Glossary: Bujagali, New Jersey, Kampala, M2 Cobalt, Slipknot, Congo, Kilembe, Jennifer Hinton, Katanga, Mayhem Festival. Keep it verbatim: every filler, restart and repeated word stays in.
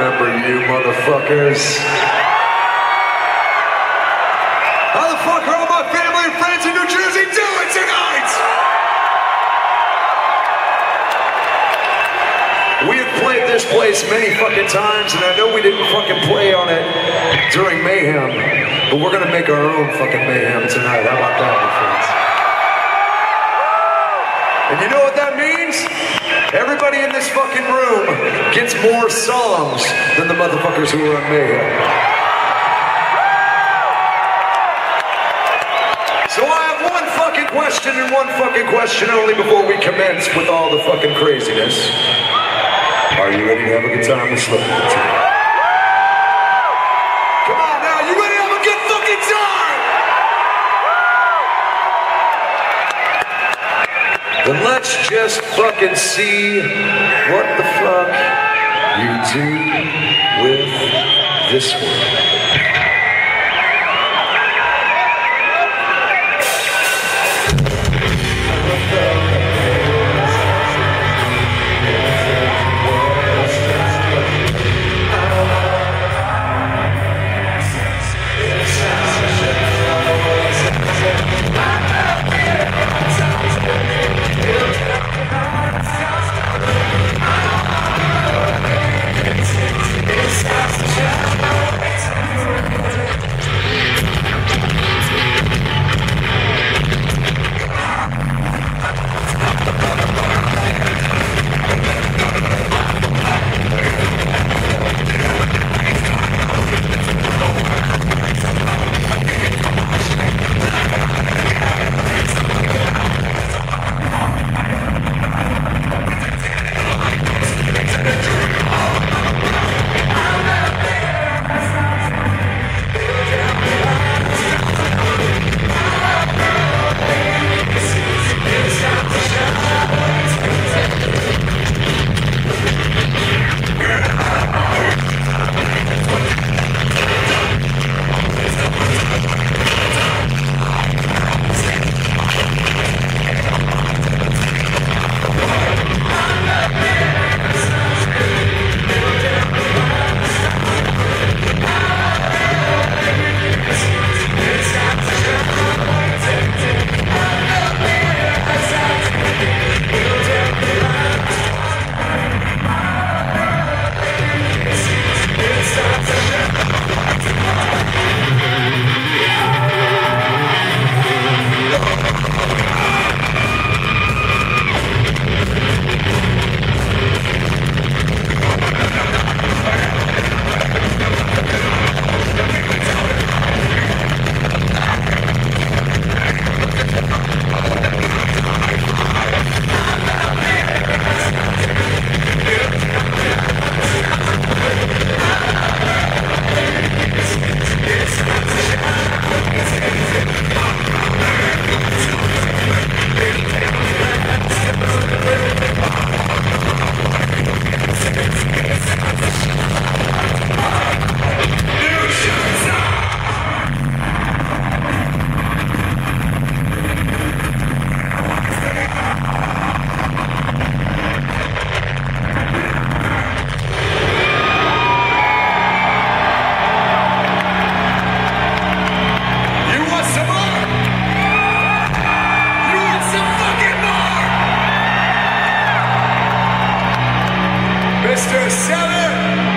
remember you, motherfuckers. Motherfucker, all my family and friends in New Jersey, do it tonight! We had played this place many fucking times, and I know we didn't fucking play on it during Mayhem, but we're gonna make our own fucking Mayhem tonight. How about that, my friends? And you know what that means? Everybody in this fucking room gets more songs than the motherfuckers who are on Mayhem. So I have one fucking question and one fucking question only before we commence with all the fucking craziness. Are you ready to have a good time with Slipknot tonight? Come on now, you ready to have a good fucking time? Then let's just fucking see what the fuck you do with this one. Mister Seven!